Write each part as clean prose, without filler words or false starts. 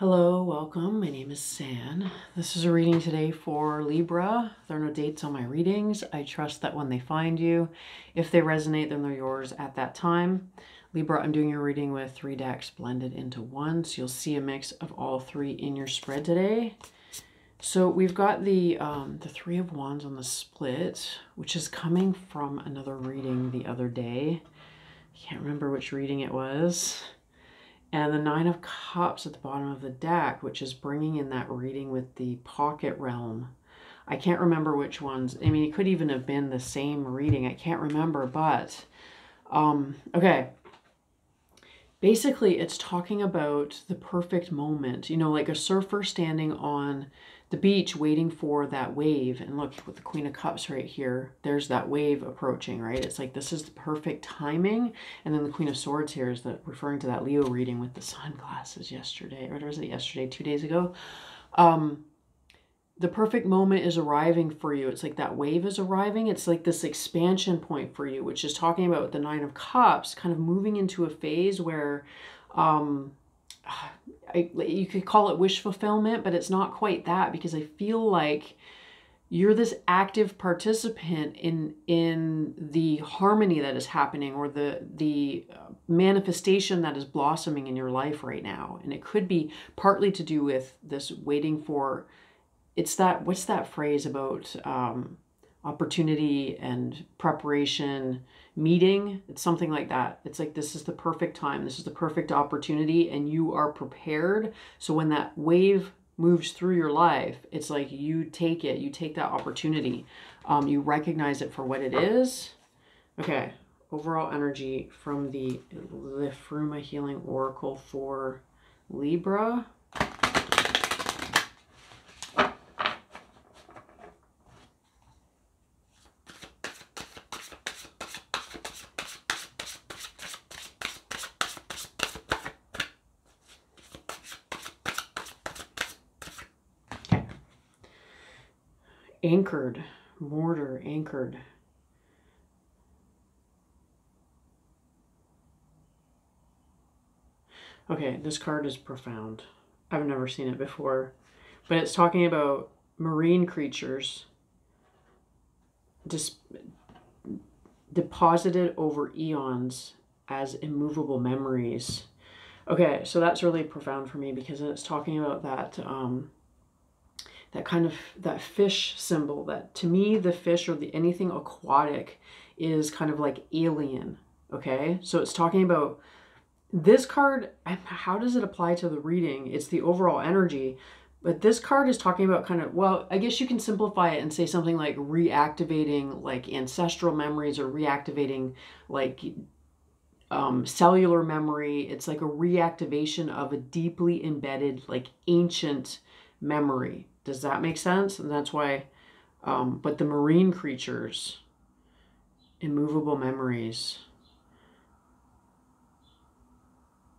Hello, welcome. My name is San. This is a reading today for Libra. There are no dates on my readings. I trust that when they find you, if they resonate, then they're yours at that time. Libra, I'm doing your reading with three decks blended into one, so you'll see a mix of all three in your spread today. So we've got the Three of Wands on the split, which is coming from another reading the other day. I can't remember which reading it was. And the Nine of Cups at the bottom of the deck, which is bringing in that reading with the pocket realm. I can't remember which ones. I mean, it could even have been the same reading. I can't remember, but... okay. Basically, it's talking about the perfect moment. You know, like a surfer standing on the beach waiting for that wave. And look, with the Queen of Cups right here, there's that wave approaching, right? It's like, this is the perfect timing. And then the Queen of Swords here is referring to that Leo reading with the sunglasses yesterday, or was it yesterday, 2 days ago? The perfect moment is arriving for you. It's like that wave is arriving. It's like this expansion point for you, which is talking about the Nine of Cups, kind of moving into a phase where, you could call it wish fulfillment, but it's not quite that, because I feel like you're this active participant in the harmony that is happening, or the manifestation that is blossoming in your life right now. And it could be partly to do with this waiting for, it's that, what's that phrase about opportunity and preparation meeting? It's something like that. It's like, this is the perfect time. This is the perfect opportunity, and you are prepared. So when that wave moves through your life, it's like you take it. You take that opportunity. You recognize it for what it is. Okay. Overall energy from the Liffruma Healing Oracle for Libra. Anchored, mortar, anchored. Okay, this card is profound. I've never seen it before, but it's talking about marine creatures deposited over eons as immovable memories. Okay, so that's really profound for me, because it's talking about that... that kind of, that fish symbol, that to me, the fish or the anything aquatic is kind of like alien. Okay. So it's talking about this card. How does it apply to the reading? It's the overall energy, but this card is talking about kind of, well, I guess you can simplify it and say something like reactivating like ancestral memories, or reactivating like cellular memory. It's like a reactivation of a deeply embedded, like ancient memory. Does that make sense? And that's why, but the marine creatures, immovable memories.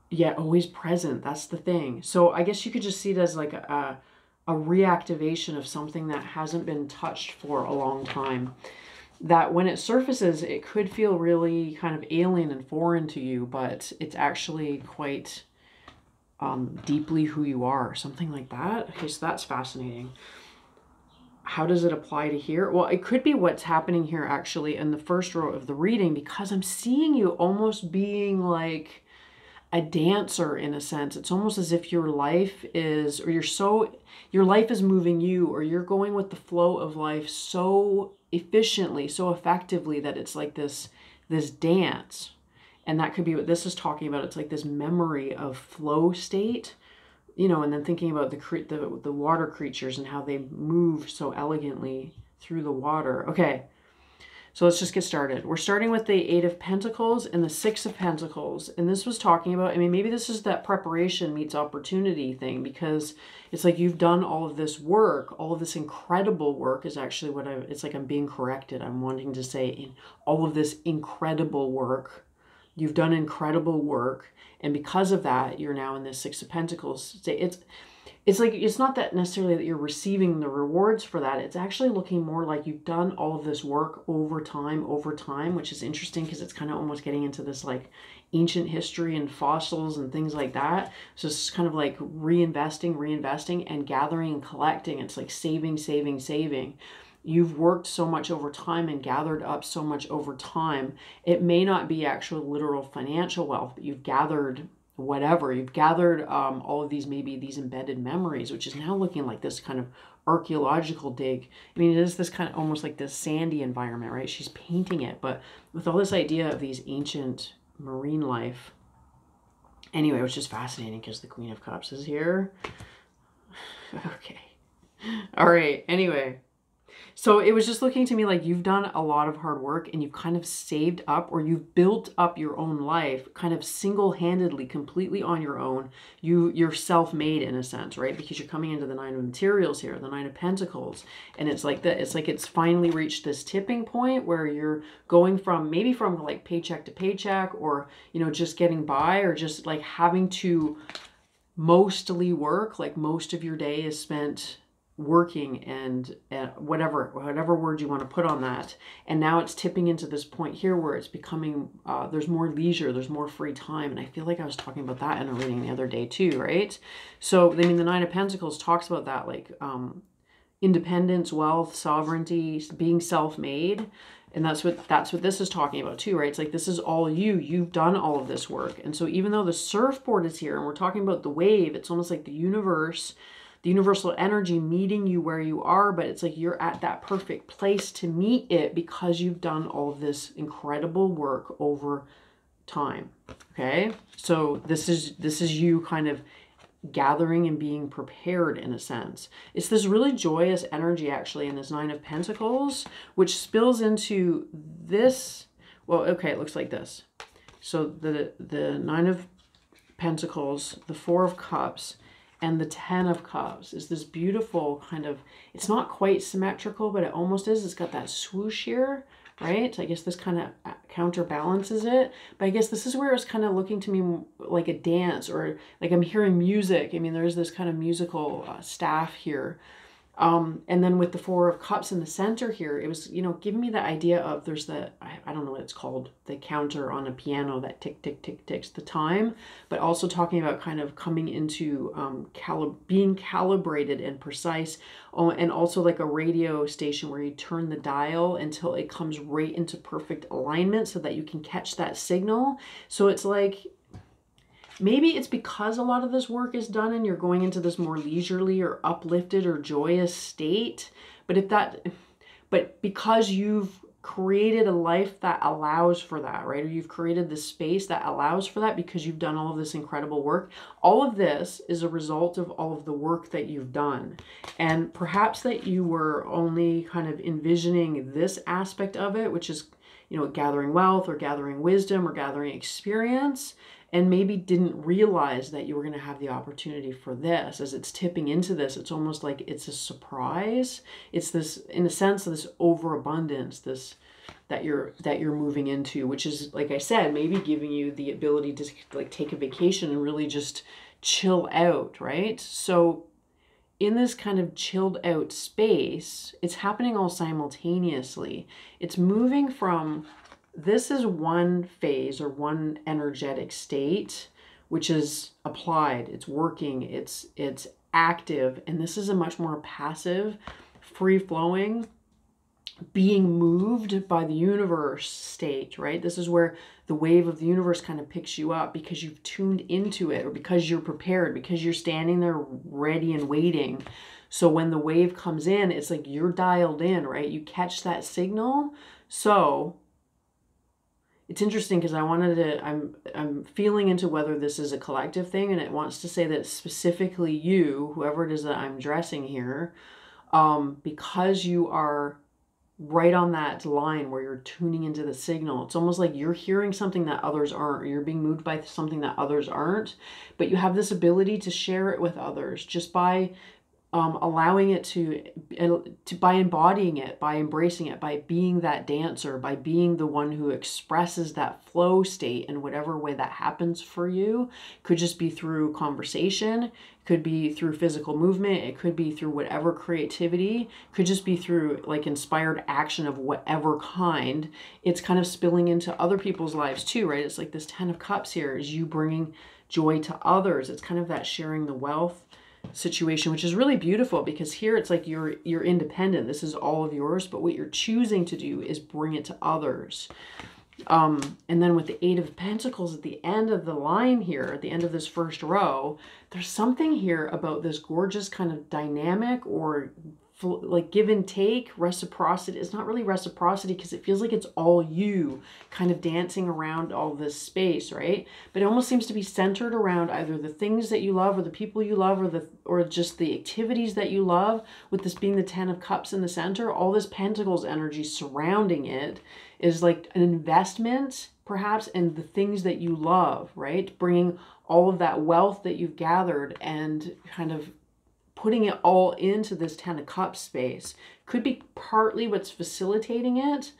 Yeah, always present. That's the thing. So I guess you could just see it as like a reactivation of something that hasn't been touched for a long time. That when it surfaces, it could feel really kind of alien and foreign to you, but it's actually quite... deeply who you are, something like that. Okay, so that's fascinating. How does it apply to here? Well, it could be what's happening here actually in the first row of the reading, because I'm seeing you almost being like a dancer in a sense. It's almost as if your life is, or you're so, your life is moving you, or you're going with the flow of life so efficiently, so effectively, that it's like this dance. And that could be what this is talking about. It's like this memory of flow state, you know, and then thinking about the water creatures and how they move so elegantly through the water. Okay, so let's just get started. We're starting with the Eight of Pentacles and the Six of Pentacles. And this was talking about, I mean, maybe this is that preparation meets opportunity thing, because it's like you've done all of this work. All of this incredible work is actually what it's like I'm being corrected. I'm wanting to say all of this incredible work You've done incredible work. And because of that, you're now in this Six of Pentacles state. It's like, it's not that necessarily that you're receiving the rewards for that. It's actually looking more like you've done all of this work over time, which is interesting because it's kind of almost getting into this like ancient history and fossils and things like that. So it's kind of like reinvesting and gathering and collecting. It's like saving. You've worked so much over time and gathered up so much over time. It may not be actual literal financial wealth, but you've gathered whatever. You've gathered all of these, maybe these embedded memories, which is now looking like this kind of archaeological dig. I mean, it is this kind of almost like this sandy environment, right? She's painting it, but with all this idea of these ancient marine life. Anyway, it was just fascinating because the Queen of Cups is here. Okay. All right. Anyway. So it was just looking to me like you've done a lot of hard work and you've kind of saved up, or you've built up your own life kind of single-handedly, completely on your own. You're self-made in a sense, right? Because you're coming into the Nine of Materials here, the Nine of Pentacles. And it's like that, it's like it's finally reached this tipping point where you're going from maybe from like paycheck to paycheck, or, you know, just getting by, or just like having to mostly work, like most of your day is spent working and whatever word you want to put on that. And now it's tipping into this point here where it's becoming, there's more leisure, there's more free time. And I feel like I was talking about that in a reading the other day too, right? So, I mean, the Nine of Pentacles talks about that, like independence, wealth, sovereignty, being self-made. And that's what this is talking about too, right? It's like, this is all you. You've done all of this work. And so even though the surfboard is here and we're talking about the wave, it's almost like the universe, the universal energy meeting you where you are, but it's like you're at that perfect place to meet it because you've done all of this incredible work over time. Okay. So this is you kind of gathering and being prepared in a sense. It's this really joyous energy actually in this Nine of Pentacles, which spills into this. Well, okay. It looks like this. So the Nine of Pentacles, the Four of Cups, and the Ten of Cups is this beautiful kind of, it's not quite symmetrical, but it almost is. It's got that swoosh here, right? I guess this kind of counterbalances it. But I guess this is where it's kind of looking to me like a dance, or like I'm hearing music. I mean, there's this kind of musical staff here. And then with the Four of Cups in the center here, it was, you know, giving me the idea of there's the, I don't know what it's called, the counter on a piano that tick, tick, tick, ticks the time, but also talking about kind of coming into being calibrated and precise. Oh, and also like a radio station where you turn the dial until it comes right into perfect alignment so that you can catch that signal. So it's like, maybe it's because a lot of this work is done and you're going into this more leisurely or uplifted or joyous state. But because you've created a life that allows for that, right? Or you've created the space that allows for that because you've done all of this incredible work. All of this is a result of all of the work that you've done. And perhaps that you were only kind of envisioning this aspect of it, which is, you know, gathering wealth or gathering wisdom or gathering experience, and maybe didn't realize that you were going to have the opportunity for this. As it's tipping into this, it's almost like it's a surprise. It's this, in a sense, this overabundance, this that you're moving into, which is, like I said, maybe giving you the ability to like take a vacation and really just chill out, right? So in this kind of chilled out space, it's happening all simultaneously. It's moving from, this is one phase or one energetic state, which is applied, it's working, it's active. And this is a much more passive, free-flowing, being moved by the universe state, right? This is where the wave of the universe kind of picks you up because you've tuned into it, or because you're prepared, because you're standing there ready and waiting. So when the wave comes in, it's like you're dialed in, right? You catch that signal. So it's interesting because I wanted to, I'm feeling into whether this is a collective thing, and it wants to say that specifically you, whoever it is that I'm dressing here, because you are right on that line where you're tuning into the signal. It's almost like you're hearing something that others aren't, or you're being moved by something that others aren't, but you have this ability to share it with others just by allowing it to by embodying it, by embracing it, by being that dancer, by being the one who expresses that flow state in whatever way that happens for you. Could just be through conversation, could be through physical movement, it could be through whatever creativity, could just be through like inspired action of whatever kind. It's kind of spilling into other people's lives too, right? It's like this 10 of cups here is you bringing joy to others. It's kind of that sharing the wealth situation, which is really beautiful, because here it's like you're independent. This is all of yours, but what you're choosing to do is bring it to others. And then with the 8 of Pentacles at the end of the line here, at the end of this first row, there's something here about this gorgeous kind of dynamic or like give and take, reciprocity. It's not really reciprocity because it feels like it's all you kind of dancing around all this space, right? But it almost seems to be centered around either the things that you love or the people you love or just the activities that you love, with this being the 10 of Cups in the center. All this Pentacles energy surrounding it is like an investment perhaps in the things that you love, right? Bringing all of that wealth that you've gathered and kind of putting it all into this 10 of Cups space. Could be partly what's facilitating it.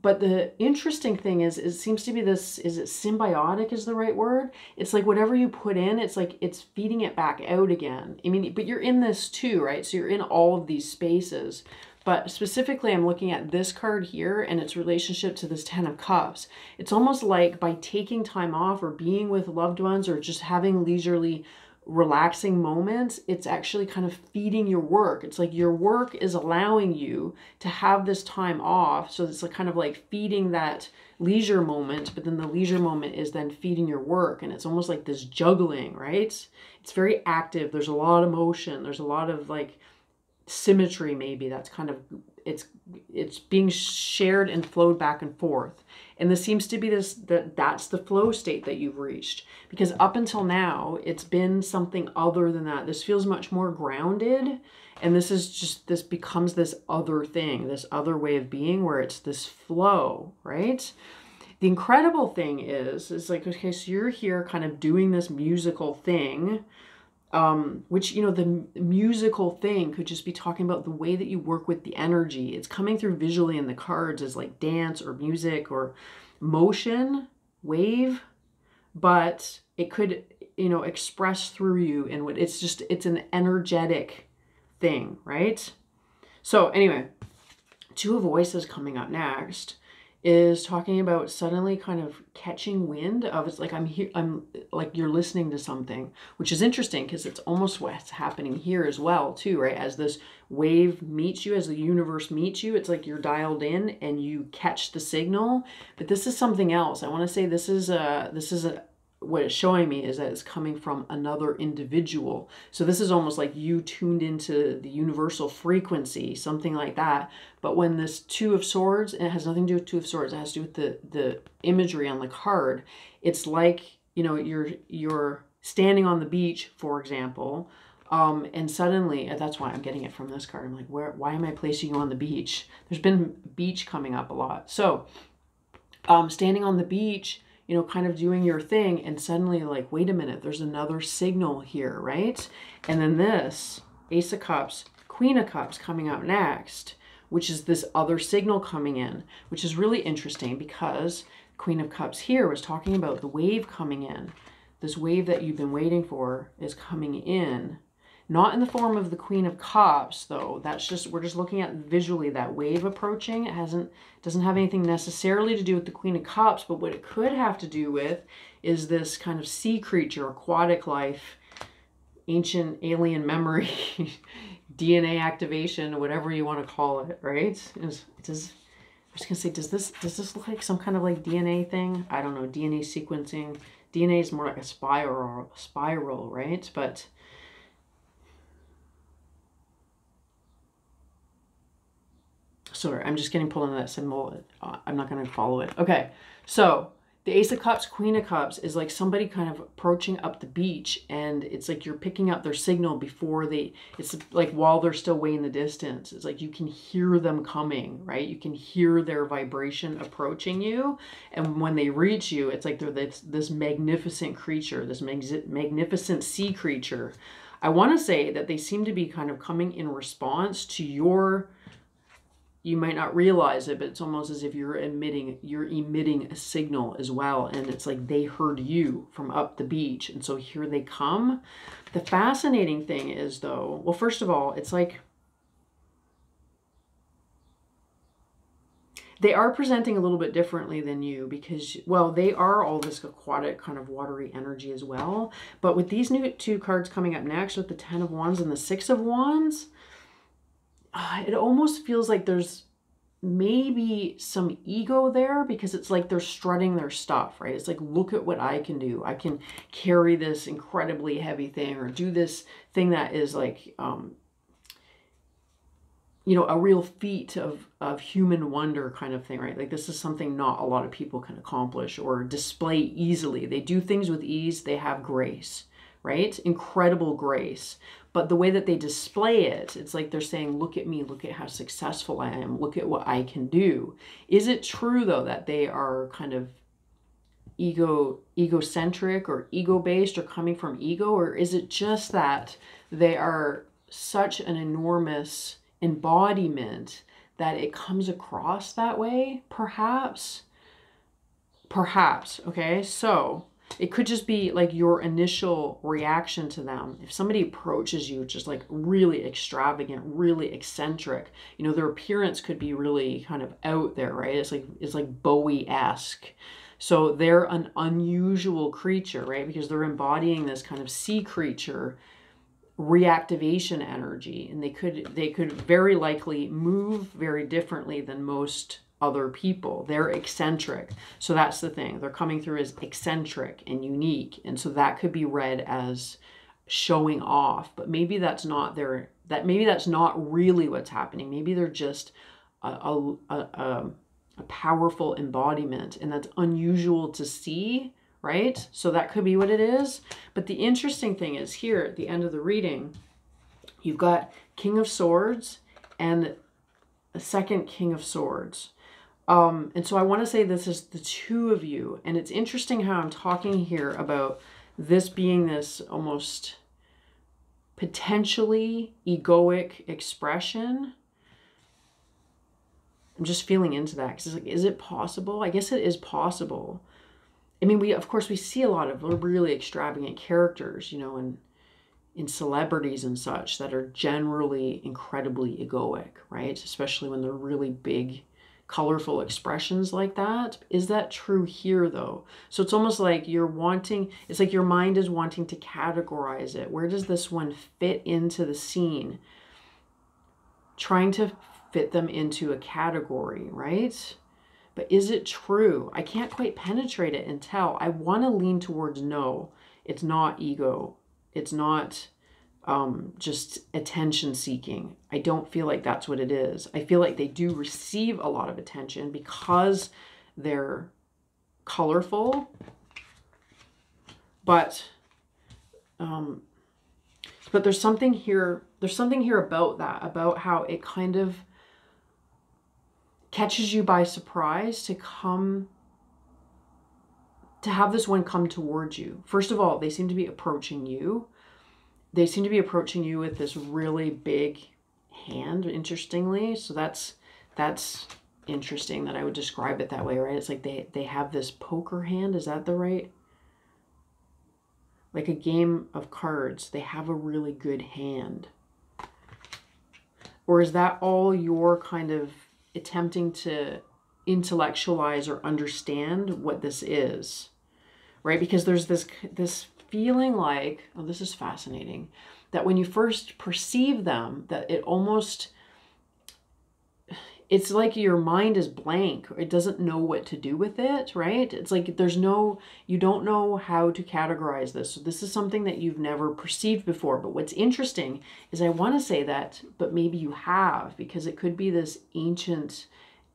But the interesting thing is, it seems to be this, is it symbiotic is the right word? It's like whatever you put in, it's like it's feeding it back out again. I mean, but you're in this too, right? So you're in all of these spaces. But specifically, I'm looking at this card here and its relationship to this 10 of Cups. It's almost like by taking time off or being with loved ones or just having leisurely relaxing moments, it's actually kind of feeding your work. It's like your work is allowing you to have this time off. So it's kind of like feeding that leisure moment, but then the leisure moment is then feeding your work. And it's almost like this juggling, right? It's very active. There's a lot of motion. There's a lot of like symmetry, maybe that's kind of, it's being shared and flowed back and forth. And this seems to be this, that's the flow state that you've reached, because up until now it's been something other than that. This feels much more grounded, and this is just, this becomes this other thing, this other way of being where it's this flow, right? The incredible thing is, it's like, okay, so you're here kind of doing this musical thing, which, you know, the musical thing could just be talking about the way that you work with the energy. It's coming through visually in the cards as like dance or music or motion, wave, but it could, you know, express through you. And what it's just, it's an energetic thing, right? So anyway, Two of Voices coming up next is talking about suddenly kind of catching wind of, it's like I'm like you're listening to something, which is interesting because it's almost what's happening here as well too, right? As this wave meets you, as the universe meets you, it's like you're dialed in and you catch the signal. But this is something else. I want to say this is what it's showing me is that it's coming from another individual. So this is almost like you tuned into the universal frequency, something like that. But when this Two of Swords, and it has nothing to do with Two of Swords, it has to do with the imagery on the card. It's like, you know, you're standing on the beach, for example, and suddenly, that's why I'm getting it from this card. I'm like, why am I placing you on the beach? There's been beach coming up a lot. So standing on the beach, you know, kind of doing your thing, and suddenly like, wait a minute, there's another signal here, right? And then this Ace of Cups, Queen of Cups coming up next, which is this other signal coming in, which is really interesting because Queen of Cups here was talking about the wave coming in. This wave that you've been waiting for is coming in. Not in the form of the Queen of Cups, though. That's just, we're just looking at visually that wave approaching. It doesn't have anything necessarily to do with the Queen of Cups, but what it could have to do with is this kind of sea creature, aquatic life, ancient alien memory, DNA activation, whatever you want to call it, right? I was gonna say, does this look like some kind of like DNA thing? I don't know, DNA sequencing. DNA is more like a spiral, right? But sorry, I'm just getting pulled into that symbol. I'm not going to follow it. Okay, so the Ace of Cups, Queen of Cups is like somebody kind of approaching up the beach, and it's like you're picking up their signal before they, it's like while they're still way in the distance. It's like you can hear them coming, right? You can hear their vibration approaching you, and when they reach you, it's like they're this magnificent creature, this magnificent sea creature. I want to say that they seem to be kind of coming in response to your, you might not realize it, but it's almost as if you're emitting a signal as well. And it's like they heard you from up the beach. And so here they come. The fascinating thing is though, well, first of all, it's like they are presenting a little bit differently than you because, well, they are all this aquatic kind of watery energy as well. But with these new two cards coming up next, with the 10 of Wands and the 6 of Wands, it almost feels like there's maybe some ego there because it's like they're strutting their stuff, right? It's like, look at what I can do. I can carry this incredibly heavy thing or do this thing that is like, you know, a real feat of human wonder kind of thing, right? Like this is something not a lot of people can accomplish or display easily. They do things with ease. They have grace, right? Incredible grace. But the way that they display it, it's like they're saying, look at me, look at how successful I am, look at what I can do. Is it true though that they are kind of egocentric or ego-based or coming from ego? Or is it just that they are such an enormous embodiment that it comes across that way? Perhaps. Okay, so it could just be like your initial reaction to them. If somebody approaches you just like really extravagant, really eccentric, you know, their appearance could be really kind of out there, right? It's like Bowie-esque. So they're an unusual creature, right? Because they're embodying this kind of sea creature reactivation energy, and they could very likely move very differently than most other people. They're eccentric. So that's the thing. They're coming through as eccentric and unique. And so that could be read as showing off, but maybe that's not really what's happening. Maybe they're just a powerful embodiment, and that's unusual to see, right? So that could be what it is. But the interesting thing is here at the end of the reading, you've got King of Swords and a second King of Swords. And so I want to say this is the two of you. And it's interesting how I'm talking here about this being this almost potentially egoic expression. I'm just feeling into that because it's like, is it possible? I guess it is possible. I mean, of course we see a lot of really extravagant characters, you know, and in celebrities and such that are generally incredibly egoic, right? Especially when they're really big, colorful expressions like that. Is that true here though? So it's almost like it's like your mind is wanting to categorize it. Where does this one fit into the scene? Trying to fit them into a category, right? But is it true? I can't quite penetrate it and tell. I want to lean towards no. It's not ego. It's not just attention seeking. I don't feel like that's what it is. I feel like they do receive a lot of attention because they're colorful. But there's something here. There's something here about that, about how it kind of catches you by surprise to have this one come towards you. First of all, they seem to be approaching you. They seem to be approaching you with this really big hand, interestingly. So that's interesting that I would describe it that way, right? It's like they have this poker hand. Is that the right? Like a game of cards. They have a really good hand. Or is that all your kind of attempting to intellectualize or understand what this is, right? Because there's this feeling like, oh, this is fascinating, that when you first perceive them, that it's like your mind is blank. It doesn't know what to do with it, right? It's like you don't know how to categorize this. So this is something that you've never perceived before. But what's interesting is I want to say that, but maybe you have, because it could be this ancient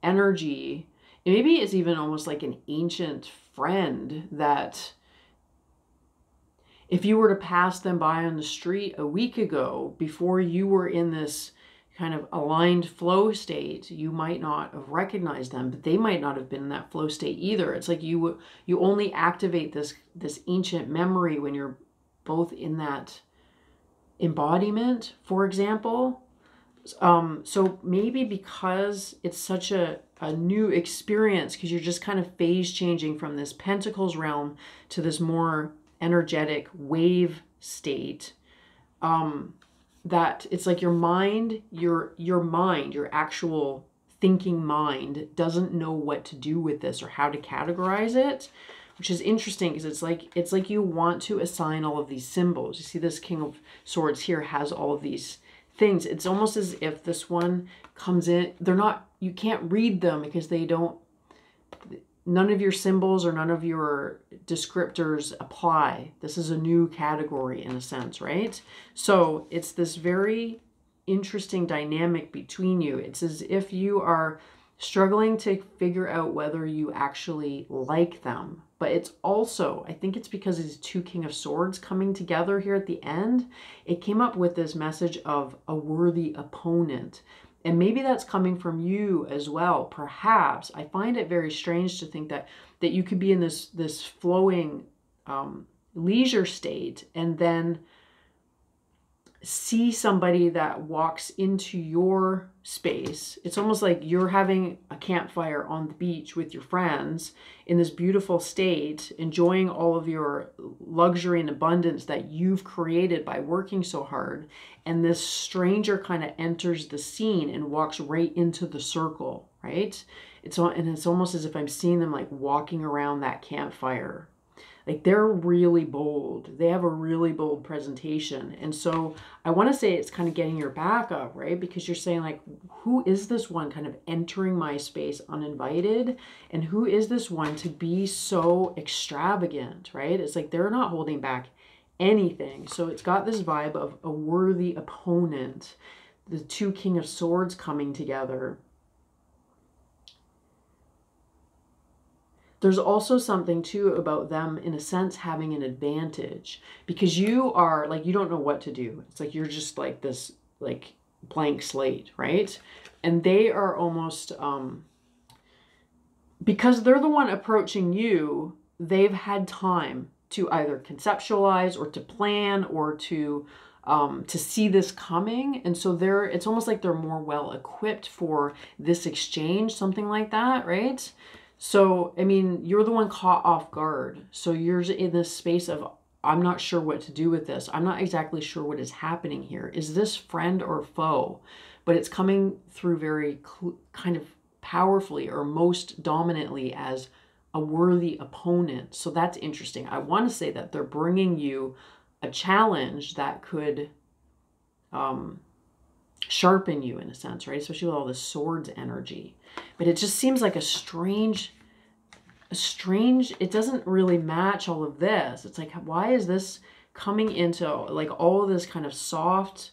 energy. And maybe it's even almost like an ancient friend that if you were to pass them by on the street a week ago, before you were in this kind of aligned flow state, you might not have recognized them, but they might not have been in that flow state either. It's like you only activate this ancient memory when you're both in that embodiment, for example. So maybe because it's such a new experience, because you're just kind of phase changing from this pentacles realm to this more energetic wave state, that it's like your mind, your actual thinking mind doesn't know what to do with this or how to categorize it, which is interesting because it's like you want to assign all of these symbols. You see this King of Swords here has all of these things. It's almost as if this one comes in, they're not, you can't read them because they don't, none of your symbols or none of your descriptors apply. This is a new category in a sense, right? So it's this very interesting dynamic between you. It's as if you are struggling to figure out whether you actually like them. But it's also, I think it's because these two King of Swords coming together here at the end, it came up with this message of a worthy opponent. And maybe that's coming from you as well, perhaps. I find it very strange to think that you could be in this flowing leisure state and then see somebody that walks into your space. It's almost like you're having a campfire on the beach with your friends in this beautiful state, enjoying all of your luxury and abundance that you've created by working so hard. And this stranger kind of enters the scene and walks right into the circle, right? And it's almost as if I'm seeing them like walking around that campfire. Like they're really bold. They have a really bold presentation. And so I want to say it's kind of getting your back up, right? Because you're saying like, who is this one kind of entering my space uninvited? And who is this one to be so extravagant, right? It's like they're not holding back anything. So it's got this vibe of a worthy opponent, the two King of Swords coming together. There's also something too about them in a sense having an advantage, because you are like, you don't know what to do. It's like, you're just like this, like blank slate, right? And they are almost, because they're the one approaching you, they've had time to either conceptualize or to plan or to see this coming. And so it's almost like they're more well equipped for this exchange, something like that, right? So, I mean, you're the one caught off guard. So you're in this space of, I'm not sure what to do with this. I'm not exactly sure what is happening here. Is this friend or foe? But it's coming through very kind of powerfully or most dominantly as a worthy opponent. So that's interesting. I want to say that they're bringing you a challenge that could sharpen you in a sense, right? Especially with all the swords energy. But it just seems like a strange, it doesn't really match all of this. It's like, why is this coming into like all of this kind of soft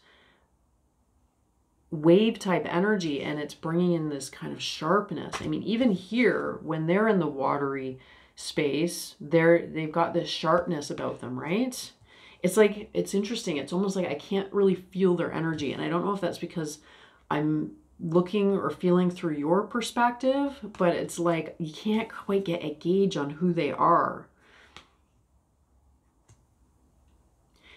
wave type energy, and it's bringing in this kind of sharpness? I mean, even here, when they're in the watery space, they've got this sharpness about them, right? It's like, it's interesting. It's almost like I can't really feel their energy. And I don't know if that's because I'm looking or feeling through your perspective, but it's like you can't quite get a gauge on who they are.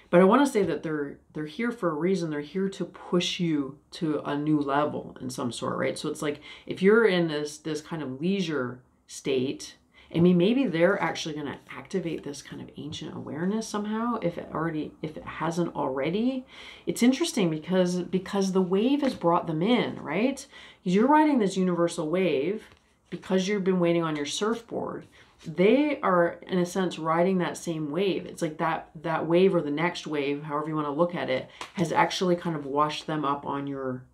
But I want to say that they're here for a reason. They're here to push you to a new level in some sort, right? So it's like if you're in this kind of leisure state, I mean, maybe they're actually going to activate this kind of ancient awareness somehow, if it hasn't already. It's interesting because the wave has brought them in, right? Because you're riding this universal wave because you've been waiting on your surfboard. They are, in a sense, riding that same wave. It's like that wave or the next wave, however you want to look at it, has actually kind of washed them up on your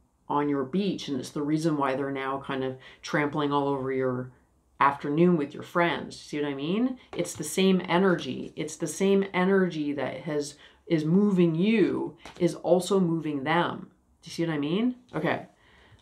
beach. And it's the reason why they're now kind of trampling all over your afternoon with your friends. See what I mean? It's the same energy. It's the same energy that is moving you is also moving them. Do you see what I mean? Okay.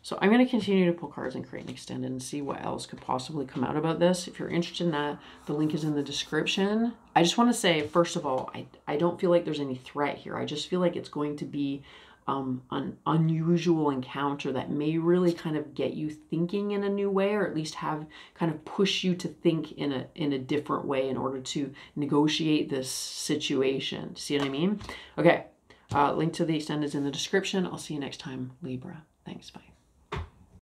So I'm going to continue to pull cards and create an extended and see what else could possibly come out about this. If you're interested in that, the link is in the description. I just want to say, first of all, I don't feel like there's any threat here. I just feel like it's going to be an unusual encounter that may really kind of get you thinking in a new way, or at least have kind of push you to think in a different way in order to negotiate this situation. See what I mean? Okay. Link to the extenders in the description. I'll see you next time, Libra. Thanks, bye.